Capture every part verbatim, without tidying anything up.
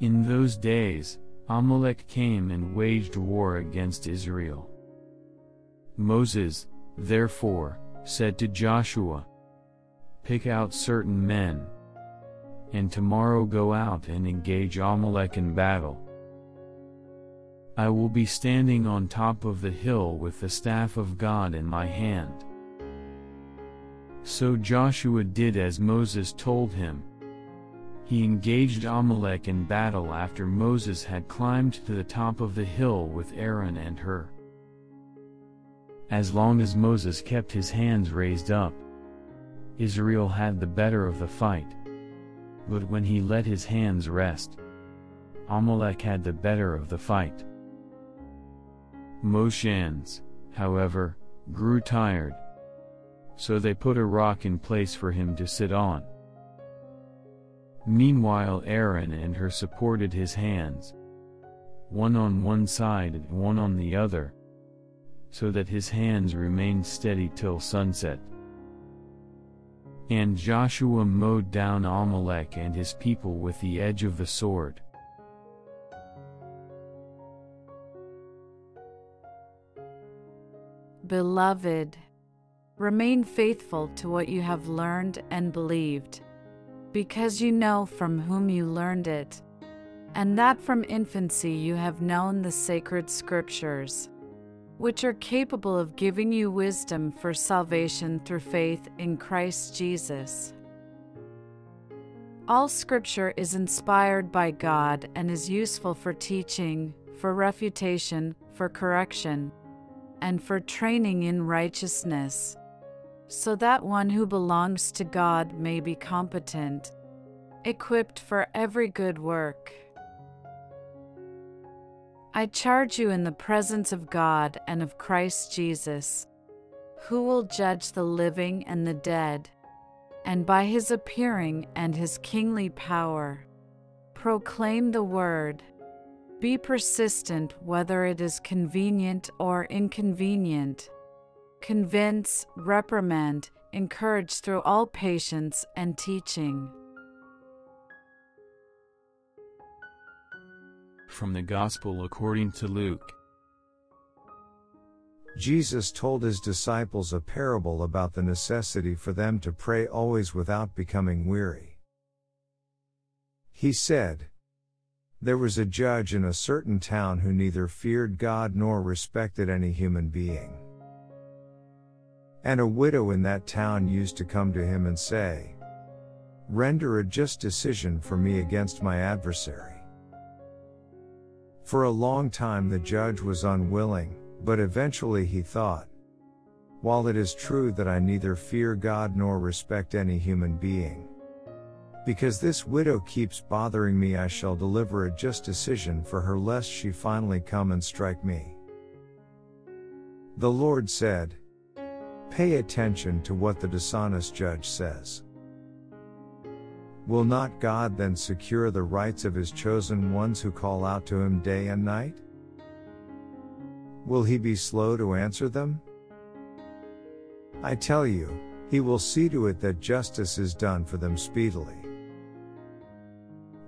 In those days, Amalek came and waged war against Israel. Moses, therefore, said to Joshua, "Pick out certain men, and tomorrow go out and engage Amalek in battle. I will be standing on top of the hill with the staff of God in my hand." So Joshua did as Moses told him. He engaged Amalek in battle after Moses had climbed to the top of the hill with Aaron and Hur. As long as Moses kept his hands raised up, Israel had the better of the fight. But when he let his hands rest, Amalek had the better of the fight. Mosheans, however, grew tired, so they put a rock in place for him to sit on. Meanwhile Aaron and Hur supported his hands, one on one side and one on the other, so that his hands remained steady till sunset. And Joshua mowed down Amalek and his people with the edge of the sword. Beloved, remain faithful to what you have learned and believed, because you know from whom you learned it, and that from infancy you have known the sacred scriptures, which are capable of giving you wisdom for salvation through faith in Christ Jesus. All scripture is inspired by God and is useful for teaching, for refutation, for correction, and for training in righteousness, so that one who belongs to God may be competent, equipped for every good work. I charge you in the presence of God and of Christ Jesus, who will judge the living and the dead, and by his appearing and his kingly power, proclaim the word. Be persistent whether it is convenient or inconvenient. Convince, reprimand, encourage through all patience and teaching. From the Gospel according to Luke. Jesus told his disciples a parable about the necessity for them to pray always without becoming weary. He said, "There was a judge in a certain town who neither feared God nor respected any human being. And a widow in that town used to come to him and say, 'Render a just decision for me against my adversary.' For a long time the judge was unwilling, but eventually he thought, 'While it is true that I neither fear God nor respect any human being, because this widow keeps bothering me, I shall deliver a just decision for her lest she finally come and strike me.' The Lord said, 'Pay attention to what the dishonest judge says. Will not God then secure the rights of his chosen ones who call out to him day and night? Will he be slow to answer them? I tell you, he will see to it that justice is done for them speedily.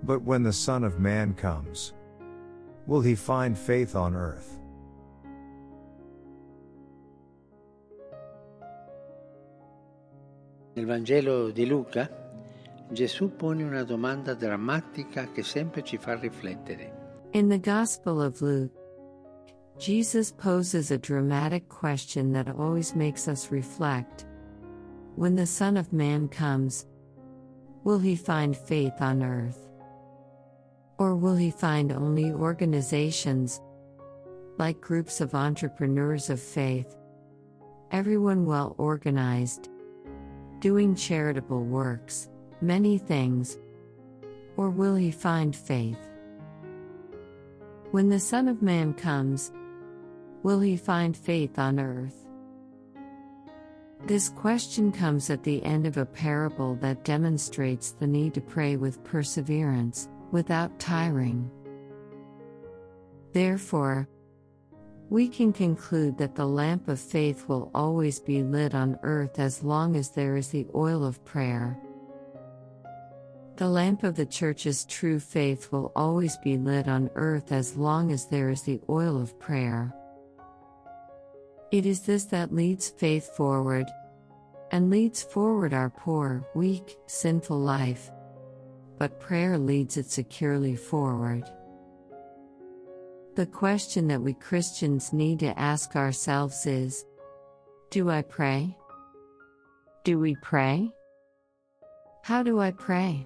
But when the Son of Man comes, will he find faith on earth?'" Nel Vangelo di Luca, Gesù pone una domanda drammatica che sempre ci fa riflettere. In the Gospel of Luke, Jesus poses a dramatic question that always makes us reflect. When the Son of Man comes, will he find faith on earth? Or will he find only organizations, like groups of entrepreneurs of faith, everyone well organized, doing charitable works, many things? Or will he find faith? When the Son of Man comes, will he find faith on earth? This question comes at the end of a parable that demonstrates the need to pray with perseverance, without tiring. Therefore, we can conclude that the lamp of faith will always be lit on earth as long as there is the oil of prayer. The lamp of the Church's true faith will always be lit on earth as long as there is the oil of prayer. It is this that leads faith forward, and leads forward our poor, weak, sinful life. But prayer leads it securely forward. The question that we Christians need to ask ourselves is, do I pray? Do we pray? How do I pray?